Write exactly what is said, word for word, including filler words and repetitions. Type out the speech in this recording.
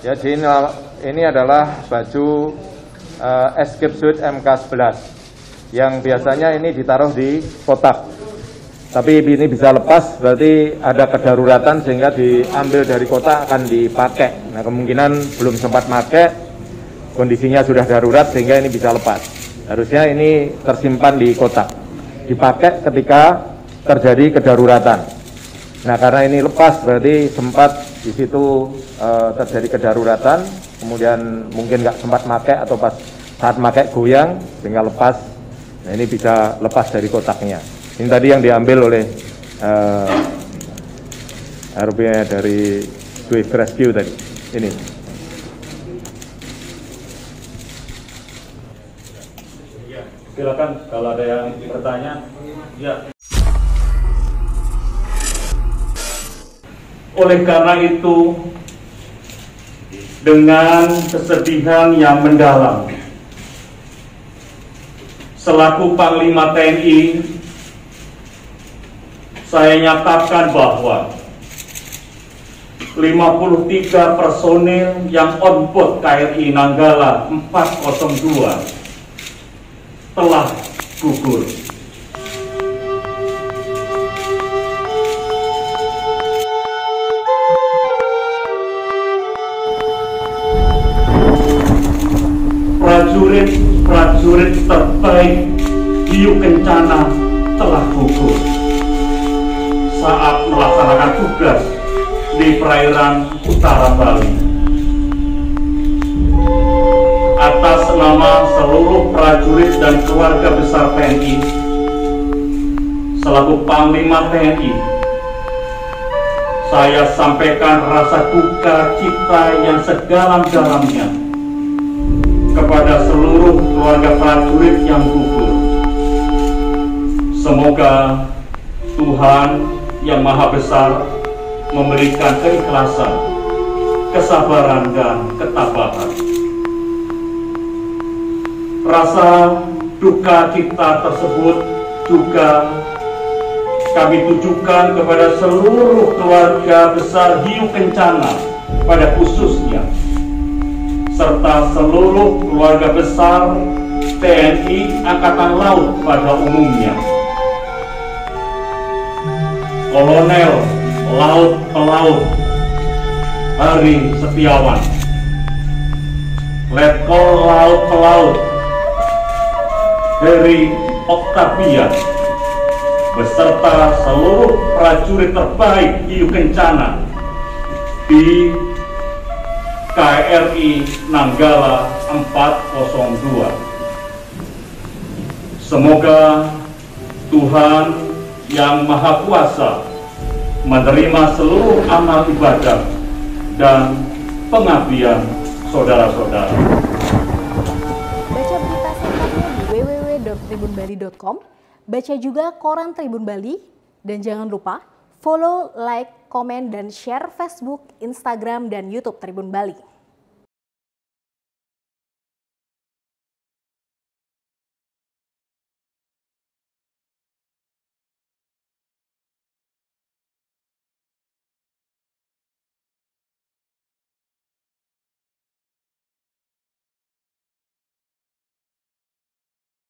Ya, jadi ini adalah baju uh, escape suit M K sebelas yang biasanya ini ditaruh di kotak. Tapi ini bisa lepas, berarti ada kedaruratan sehingga diambil dari kotak akan dipakai. Nah, kemungkinan belum sempat pakai, kondisinya sudah darurat sehingga ini bisa lepas. Harusnya ini tersimpan di kotak, dipakai ketika terjadi kedaruratan. Nah, karena ini lepas berarti sempat di situ e, terjadi kedaruratan, kemudian mungkin nggak sempat pakai atau pas saat pakai goyang sehingga lepas. Nah, ini bisa lepas dari kotaknya. Ini tadi yang diambil oleh e, R O V dari Swift Rescue tadi. Ini. Silakan kalau ada yang bertanya. Ya. Oleh karena itu, dengan kesedihan yang mendalam, selaku Panglima T N I, saya nyatakan bahwa lima puluh tiga personil yang on board K R I Nanggala empat nol dua telah gugur. Prajurit-prajurit terbaik Hiu Kencana telah gugur saat melaksanakan tugas di perairan utara Bali. Atas nama seluruh prajurit dan keluarga besar T N I, selaku Panglima T N I, saya sampaikan rasa duka cita yang sedalam-dalamnya kepada seluruh keluarga prajurit yang gugur. Semoga Tuhan yang Maha Besar memberikan keikhlasan, kesabaran, dan ketabahan. Rasa duka cita tersebut juga kami tujukan kepada seluruh keluarga besar Hiu Kencana pada khususnya, serta seluruh keluarga besar T N I Angkatan Laut pada umumnya. Kolonel Laut Pelaut Hari Setiawan, Letkol Laut Pelaut Hari Oktabian, beserta seluruh prajurit terbaik Hiu Kencana di K R I Nanggala empat nol dua. Semoga Tuhan yang Maha Kuasa menerima seluruh amal ibadah dan pengabdian saudara-saudara. Baca berita selengkapnya di w w w titik tribun bali titik com. Baca juga koran Tribun Bali dan jangan lupa follow, like, komen, dan share Facebook, Instagram, dan YouTube Tribun Bali.